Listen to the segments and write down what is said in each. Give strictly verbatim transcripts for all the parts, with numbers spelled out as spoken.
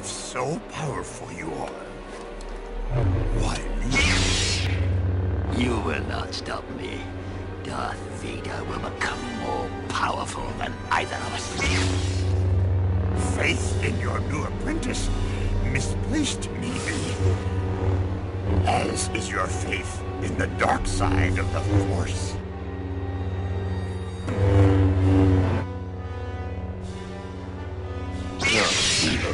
If so powerful you are, why me? You will not stop me. Darth Vader will become more powerful than either of us. Faith in your new apprentice misplaced me. As is your faith in the dark side of the Force.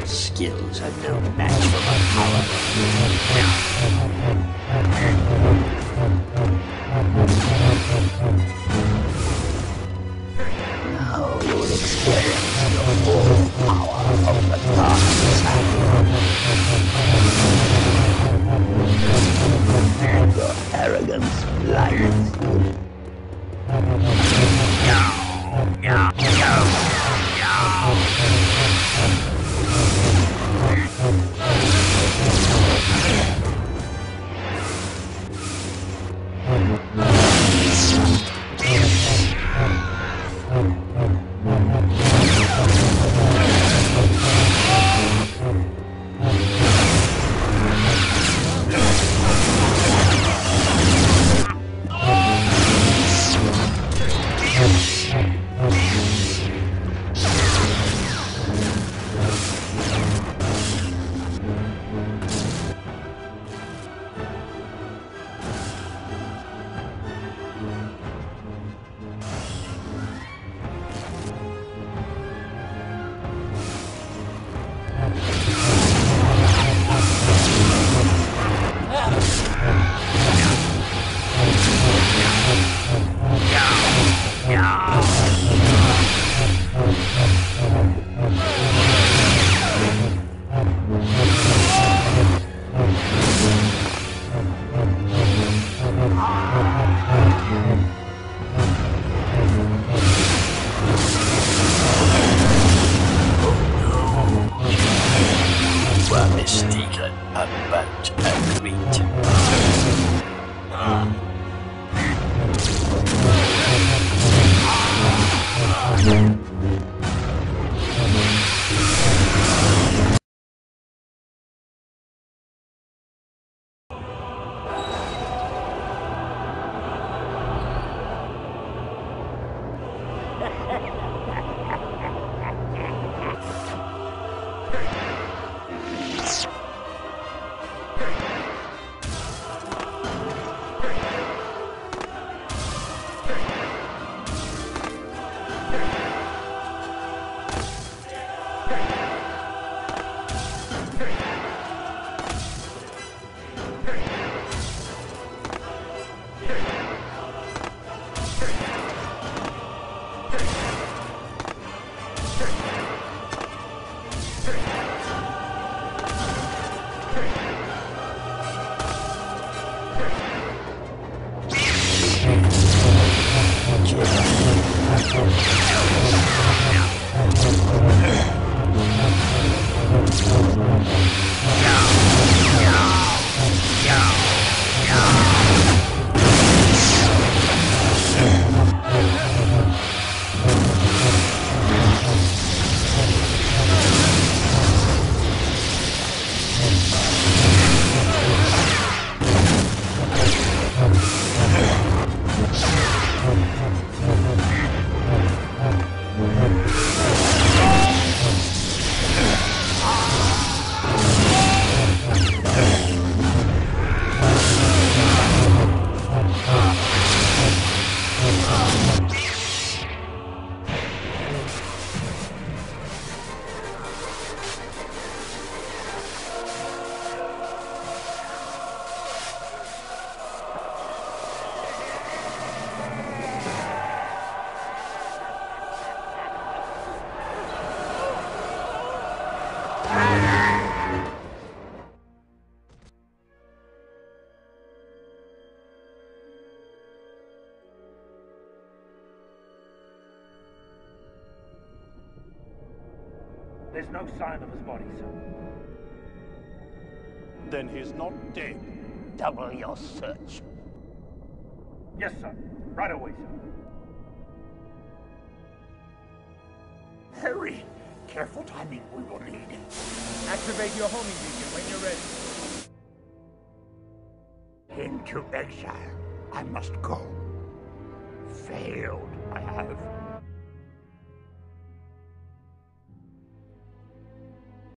Skills are no match for my power. How you will experience the full power of the dark side. Your arrogance blinds you. No, no, no, no. There's no sign of his body, sir. Then he's not dead. Double your search. Yes, sir. Right away, sir. Hurry. Careful timing we will need. Action. Activate your homing beacon when you're ready. Into exile I must go. Failed I have.